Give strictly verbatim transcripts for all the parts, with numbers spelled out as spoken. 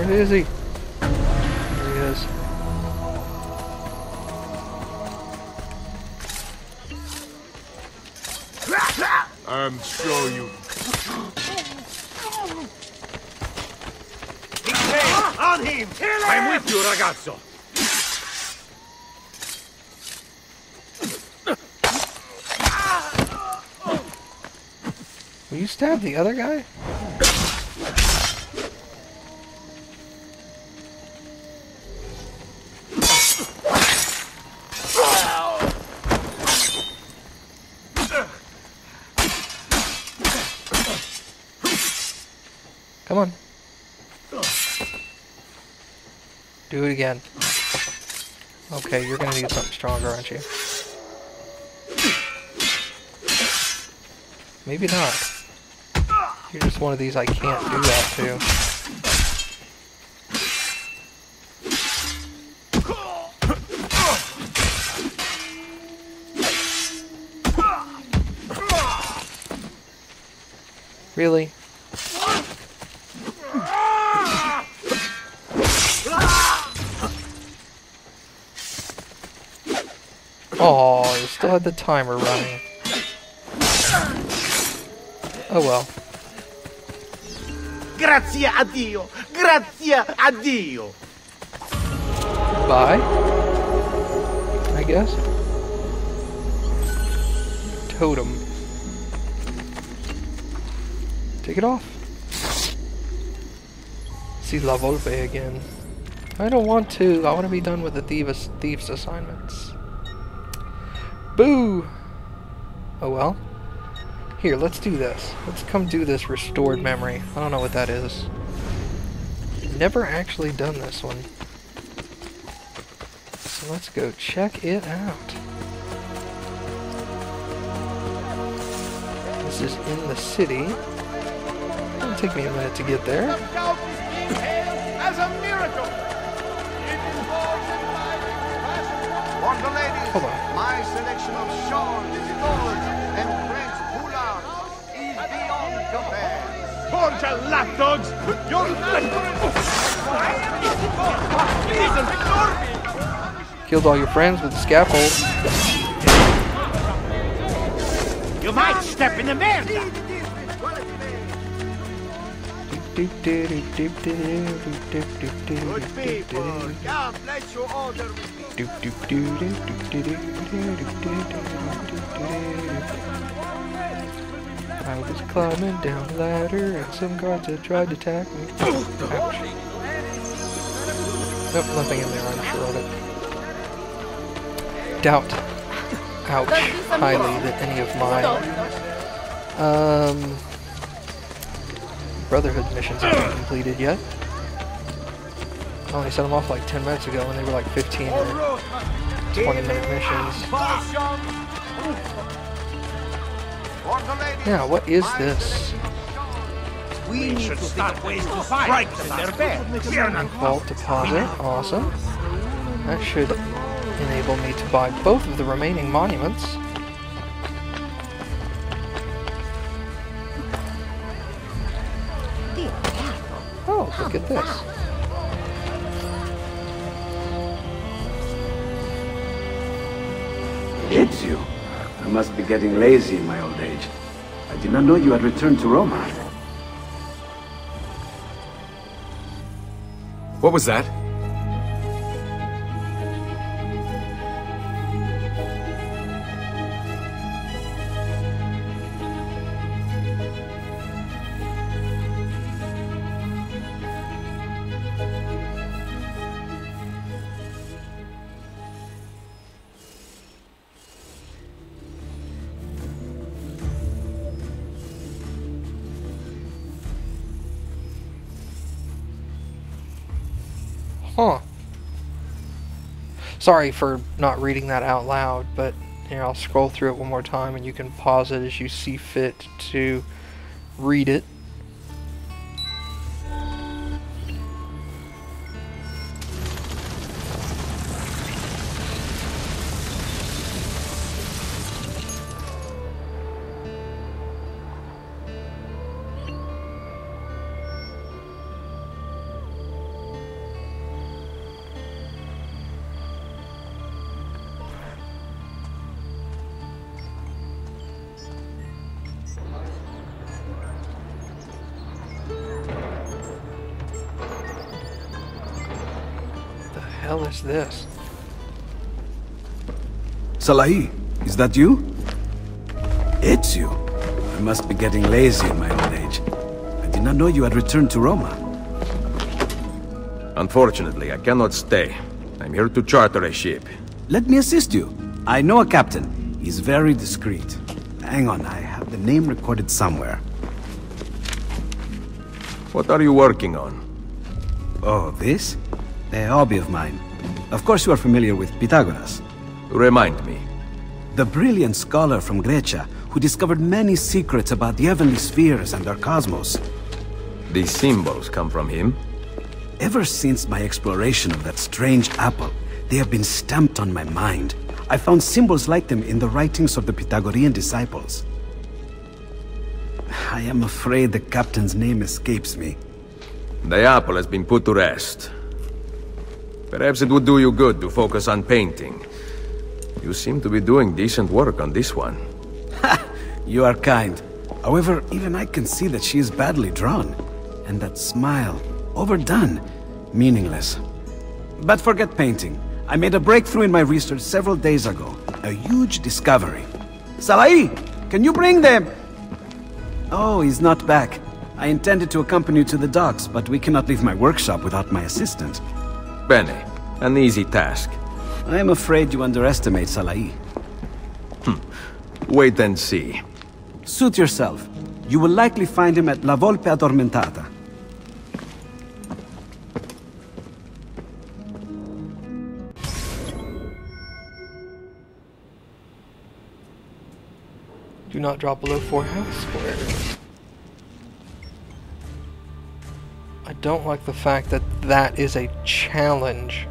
Where is he? There he is. I'm sure you. Hey, on him! Kill him! I'm with you, ragazzo. Will you stab the other guy? Come on. Do it again. Okay, you're gonna need something stronger, aren't you? Maybe not. You're just one of these I can't do that to. Really? Oh, I still had the timer running. Oh well. Grazie a Dio! Grazie a Dio! Bye? I guess? Totem. Take it off. See La Volpe again. I don't want to. I want to be done with the thieves, thieves assignments. Boo! Oh well. Here, let's do this. Let's come do this restored memory. I don't know what that is. Never actually done this one. So let's go check it out. This is in the city. It'll take me a minute to get there. Hold on. My selection of shawls is and Borgia lap dogs! Your killed all your friends with the scaffold. You might step in the merda. Good people, God bless your order with me. I was climbing down the ladder and some guards had tried to attack me. Ouch. Nope, nothing in there, I'm sure of it. Doubt. Ouch. Highly that any of my um, Brotherhood missions haven't completed yet. I only set them off like ten minutes ago and they were like fifteen or twenty minute missions. Now, what is this? We should stop wasting right their bed. Vault deposit, awesome. That should enable me to buy both of the remaining monuments. Oh, look at this. It's you. I must be getting lazy in my old age. I did not know you had returned to Roma. What was that? Huh. Sorry for not reading that out loud, but here, I'll scroll through it one more time and you can pause it as you see fit to read it. hell is this? Salai, is that you? Ezio? I must be getting lazy in my old age. I did not know you had returned to Roma. Unfortunately, I cannot stay. I'm here to charter a ship. Let me assist you. I know a captain. He's very discreet. Hang on, I have the name recorded somewhere. What are you working on? Oh, this? A hobby of mine. Of course you are familiar with Pythagoras. Remind me. The brilliant scholar from Grecia, who discovered many secrets about the heavenly spheres and their cosmos. These symbols come from him? Ever since my exploration of that strange apple, they have been stamped on my mind. I found symbols like them in the writings of the Pythagorean disciples. I am afraid the captain's name escapes me. The apple has been put to rest. Perhaps it would do you good to focus on painting. You seem to be doing decent work on this one. Ha! You are kind. However, even I can see that she is badly drawn. And that smile, overdone, meaningless. But forget painting. I made a breakthrough in my research several days ago. A huge discovery. Salai, can you bring them? Oh, he's not back. I intended to accompany you to the docks, but we cannot leave my workshop without my assistant. Bene, an easy task. I am afraid you underestimate Salai. Hm. Wait and see. Suit yourself. You will likely find him at La Volpe Addormentata. Do not drop below four half squares. I don't like the fact that that is a challenge.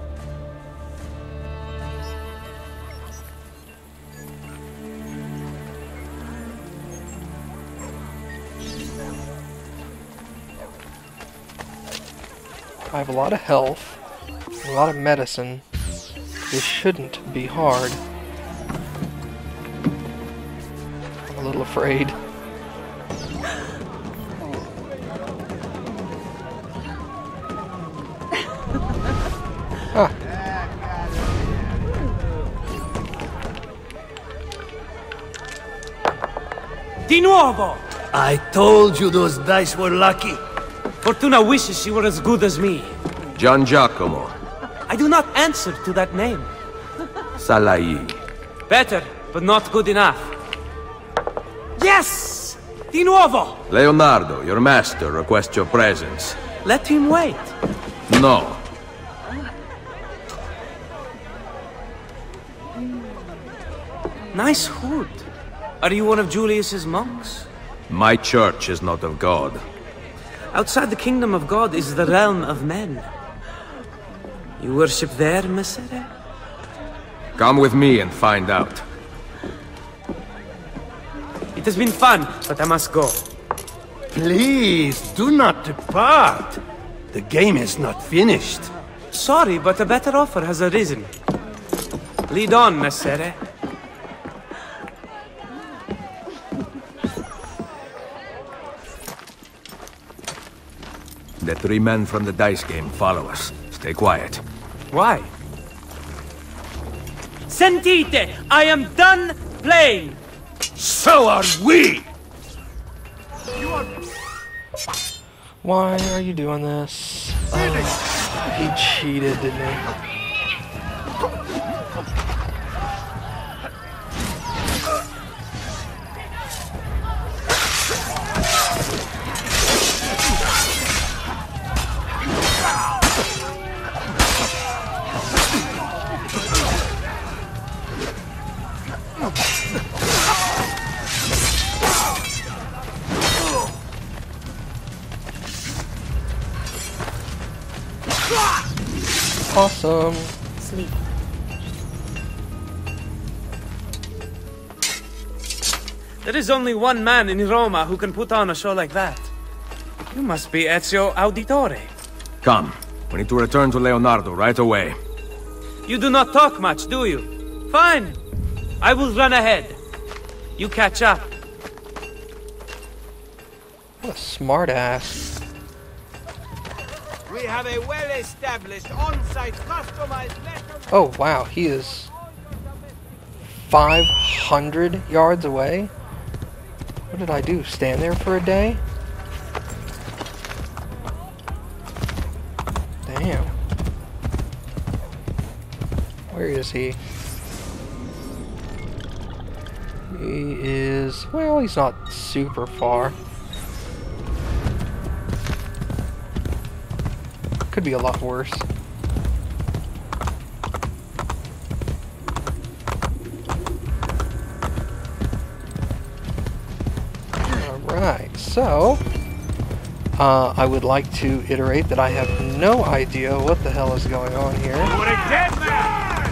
I have a lot of health, a lot of medicine. This shouldn't be hard. A little afraid. Huh. Di nuovo! I told you those dice were lucky. Fortuna wishes she were as good as me. Gian Giacomo. I do not answer to that name. Salai. Better, but not good enough. Yes! Di nuovo! Leonardo, your master, requests your presence. Let him wait. No. Nice hood. Are you one of Julius's monks? My church is not of God. Outside the kingdom of God is the realm of men. You worship there, Messere? Come with me and find out. It has been fun, but I must go. Please, do not depart. The game is not finished. Sorry, but a better offer has arisen. Lead on, Messere. The three men from the dice game follow us. Stay quiet. Why? Sentite! I am done playing! So are we! Why are you doing this? Oh, he cheated, didn't he? Awesome. Sleep. There is only one man in Roma who can put on a show like that. You must be Ezio Auditore. Come. We need to return to Leonardo right away. You do not talk much, do you? Fine. I will run ahead. You catch up. What a smart ass. We have a well-established on-site customized metal. Oh wow, he is five hundred yards away? What did I do? Stand there for a day? Damn. Where is he? He is... well, he's not super far. Could be a lot worse. Alright, so... Uh, I would like to iterate that I have no idea what the hell is going on here. What a dead man!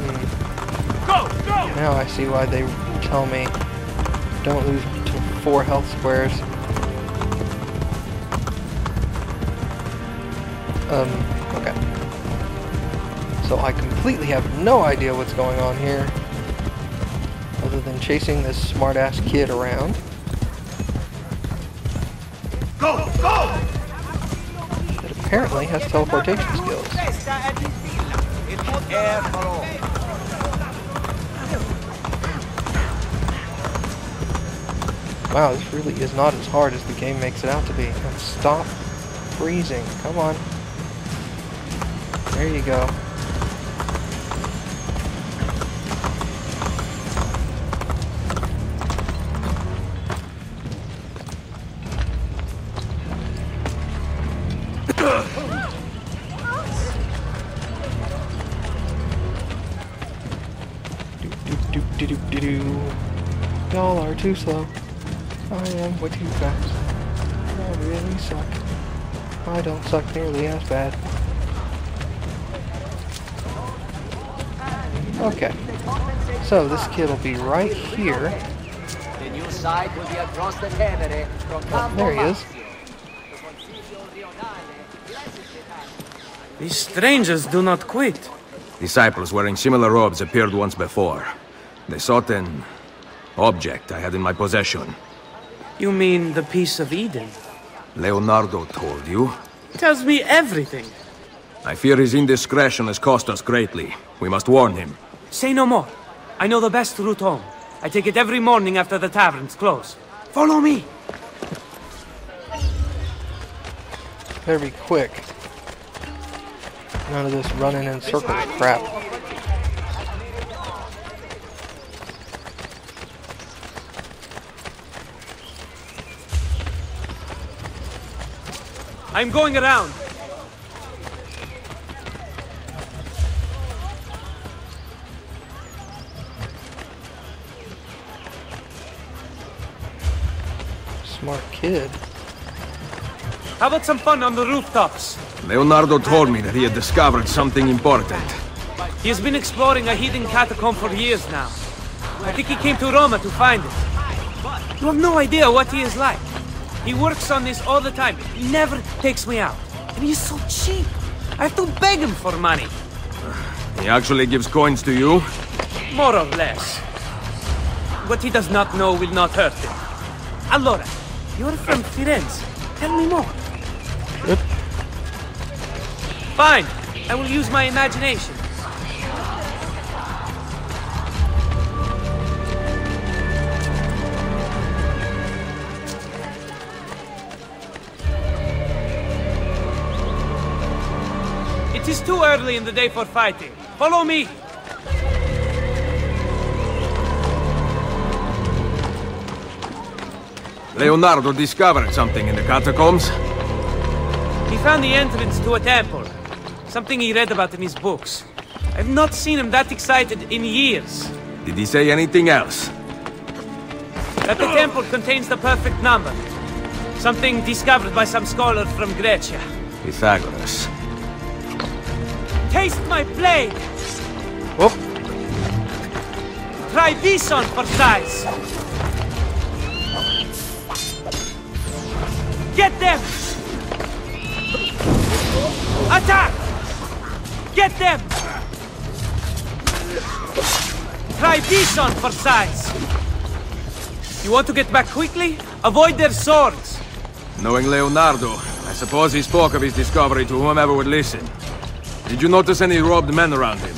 Hmm. Go, go! Now I see why they tell me don't lose to four health squares. Um, okay. So I completely have no idea what's going on here, other than chasing this smart-ass kid around. Go, go! It apparently has teleportation skills. Wow, this really is not as hard as the game makes it out to be. And stop freezing. Come on. There you go. Y'all are too slow. I am way too fast. I really suck. I don't suck nearly as bad. Okay. So this kid will be right here. The new side will be across the Tevere from oh, there he is. These strangers do not quit. Disciples wearing similar robes appeared once before. They sought an object I had in my possession. You mean the Peace of Eden? Leonardo told you? Tells me everything. I fear his indiscretion has cost us greatly. We must warn him. Say no more. I know the best route home. I take it every morning after the taverns close. Follow me! Very quick. None of this running in circles crap. I'm going around. Smart kid. How about some fun on the rooftops? Leonardo told me that he had discovered something important. He has been exploring a hidden catacomb for years now. I think he came to Roma to find it. You have no idea what he is like. He works on this all the time. He never takes me out. And he's so cheap. I have to beg him for money. He actually gives coins to you? More or less. What he does not know will not hurt him. Allora, you're from Firenze. Tell me more. Yep. Fine. I will use my imagination. It is too early in the day for fighting. Follow me! Leonardo discovered something in the catacombs. He found the entrance to a temple. Something he read about in his books. I've not seen him that excited in years. Did he say anything else? That the temple contains the perfect number. Something discovered by some scholar from Grecia. Pythagoras. Taste my blade! Whoop. Try this on for size! Get them! Attack! Get them! Try this on for size! You want to get back quickly? Avoid their swords! Knowing Leonardo, I suppose he spoke of his discovery to whomever would listen. Did you notice any robbed men around him?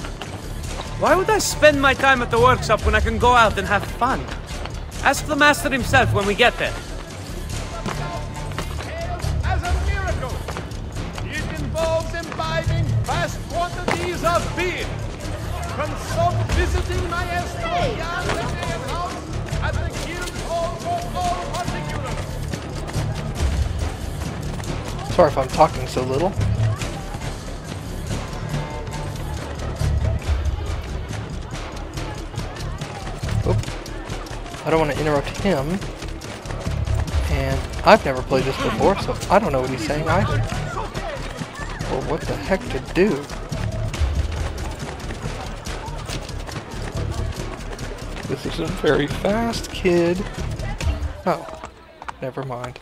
Why would I spend my time at the workshop when I can go out and have fun? Ask the master himself when we get there. As a miracle, it involves imbibing vast quantities of beer. Consult visiting maestro Gian Giacomo at the guild hall for all particulars. Sorry if I'm talking so little. I don't want to interrupt him, and I've never played this before, so I don't know what he's saying either. Well, what the heck to do? This isn't very fast, kid. Oh, never mind.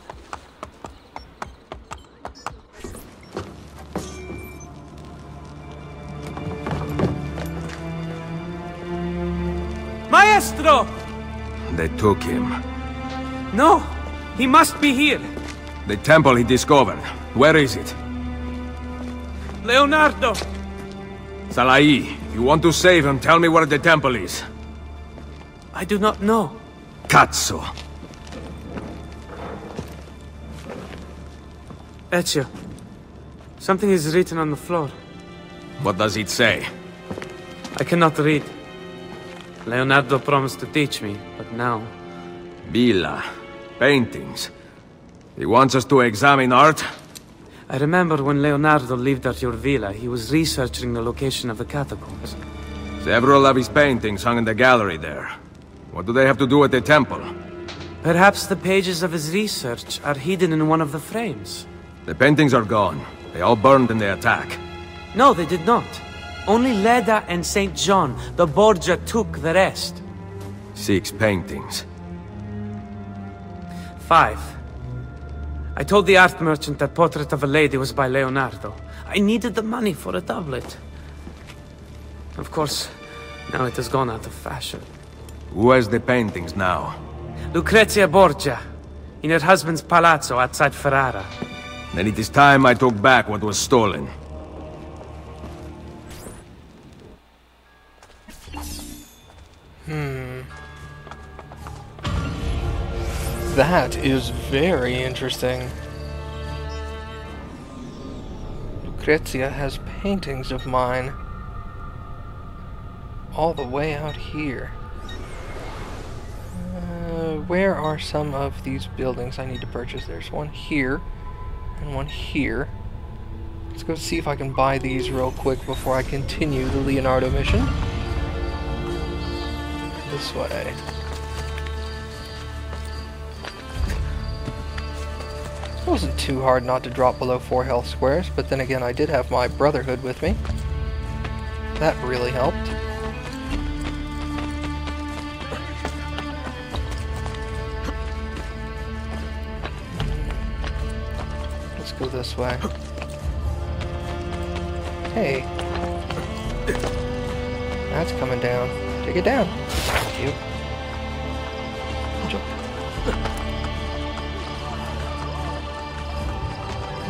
Maestro! They took him. No! He must be here! The temple he discovered. Where is it? Leonardo! Salai, if you want to save him, tell me where the temple is. I do not know. Cazzo! Ezio, something is written on the floor. What does it say? I cannot read. Leonardo promised to teach me, but now... Villa. Paintings. He wants us to examine art? I remember when Leonardo lived at your villa, he was researching the location of the catacombs. Several of his paintings hung in the gallery there. What do they have to do with the temple? Perhaps the pages of his research are hidden in one of the frames. The paintings are gone. They all burned in the attack. No, they did not. Only Leda and Saint John, the Borgia, took the rest. Six paintings. Five. I told the art merchant that portrait of a lady was by Leonardo. I needed the money for a doublet. Of course, now it has gone out of fashion. Who has the paintings now? Lucrezia Borgia, in her husband's palazzo outside Ferrara. Then it is time I took back what was stolen. Hmm. That is very interesting. Lucrezia has paintings of mine all the way out here. Uh, where are some of these buildings I need to purchase? There's one here and one here. Let's go see if I can buy these real quick before I continue the Leonardo mission. This way. It wasn't too hard not to drop below four health squares, but then again I did have my Brotherhood with me. That really helped. Let's go this way. Hey. That's coming down. Take it down. Thank you. Jump.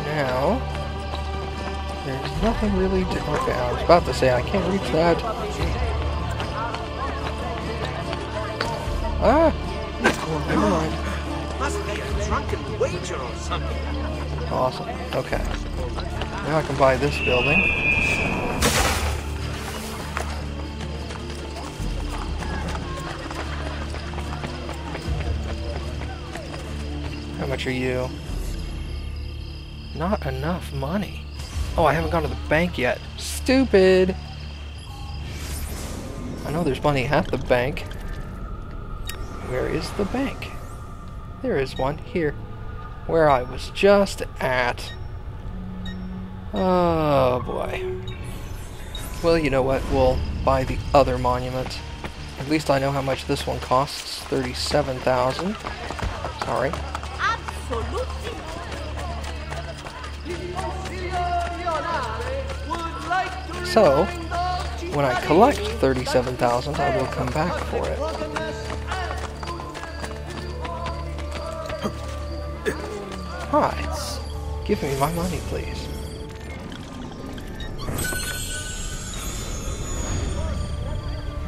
Now, there's nothing really to... Okay, I was about to say, I can't reach that. Ah! Oh, never mind. Must be a drunken wager or something. Awesome. Okay. Now I can buy this building. Are you? Not enough money. Oh, I haven't gone to the bank yet. Stupid. I know there's money at the bank. Where is the bank? There is one here where I was just at. Oh boy. Well, you know what? We'll buy the other monument. At least I know how much this one costs. thirty-seven thousand. Sorry. So, when I collect thirty-seven thousand, I will come back for it. prize. Give me my money, please.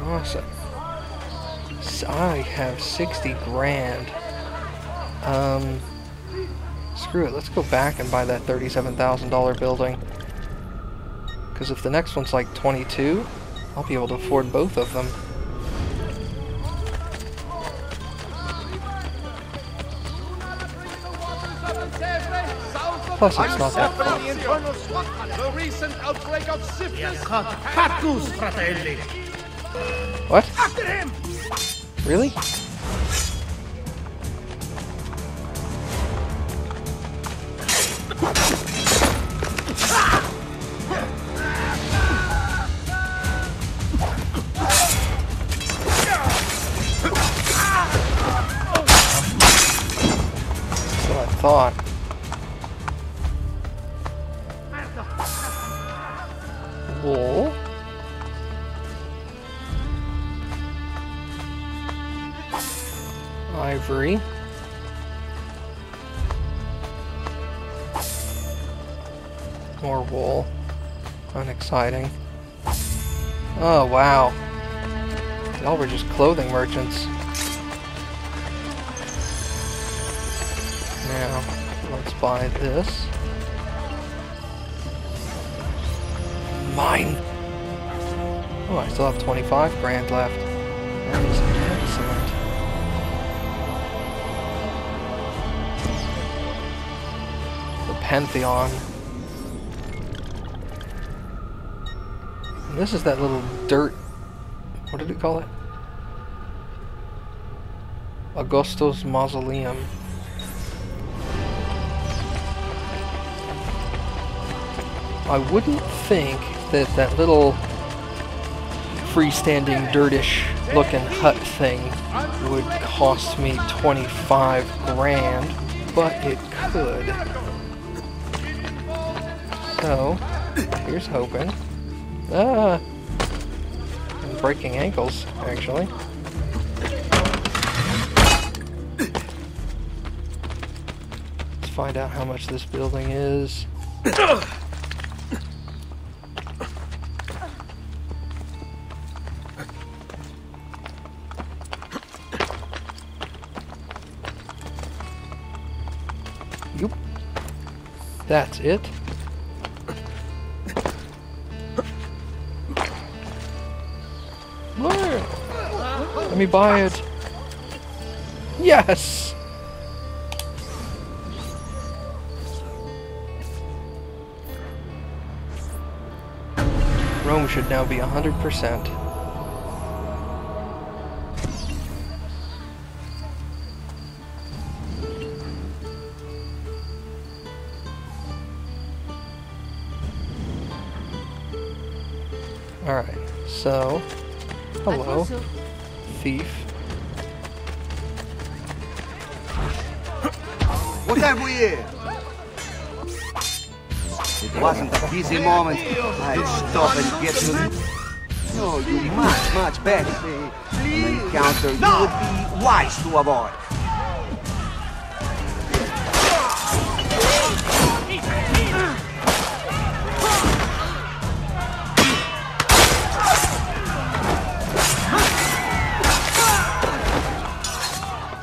Awesome. So I have sixty grand. Um, screw it. Let's go back and buy that thirty-seven thousand dollar building. Because if the next one's like twenty-two, I'll be able to afford both of them. Plus, it's not that fun. The recent outbreak of syphilis. What? After him! Really? Thought. Wool. Ivory. More wool. Unexciting. Oh, wow. Y'all were just clothing merchants. Now, let's buy this. Mine! Oh, I still have twenty-five grand left. That is excellent. The Pantheon. And this is that little dirt... What did it call it? Augustus Mausoleum. I wouldn't think that that little freestanding, dirtish looking hut thing would cost me twenty-five grand, but it could. So, here's hoping. Ah! I'm breaking ankles, actually. Let's find out how much this building is. That's it. Let me buy it. Yes! Rome should now be a hundred percent. Alright, so, hello, thief. What have we here? It wasn't a busy moment. I'd stop and get you. No, you much, much better. An encounter you would be wise to avoid.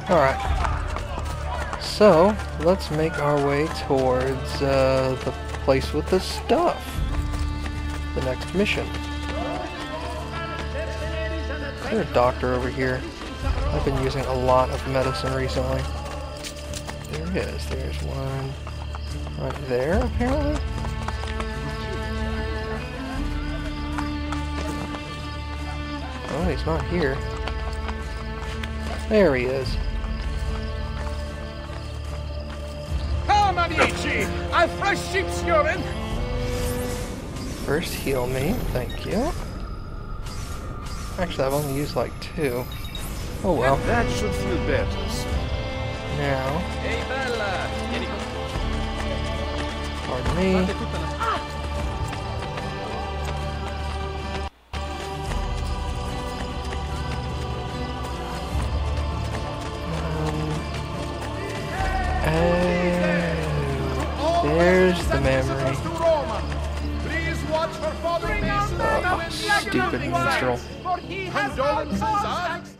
Alright, so let's make our way towards uh, the place with the stuff, the next mission. Is there a doctor over here? I've been using a lot of medicine recently. There it is, there's one right there apparently. Oh, he's not here. There he is. I've fresh sheep's urine. First heal me, thank you. Actually, I've only used like two. Oh well. That should feel better. Now. Pardon me. Um, uh, the memory. Oh, stupid minstrel.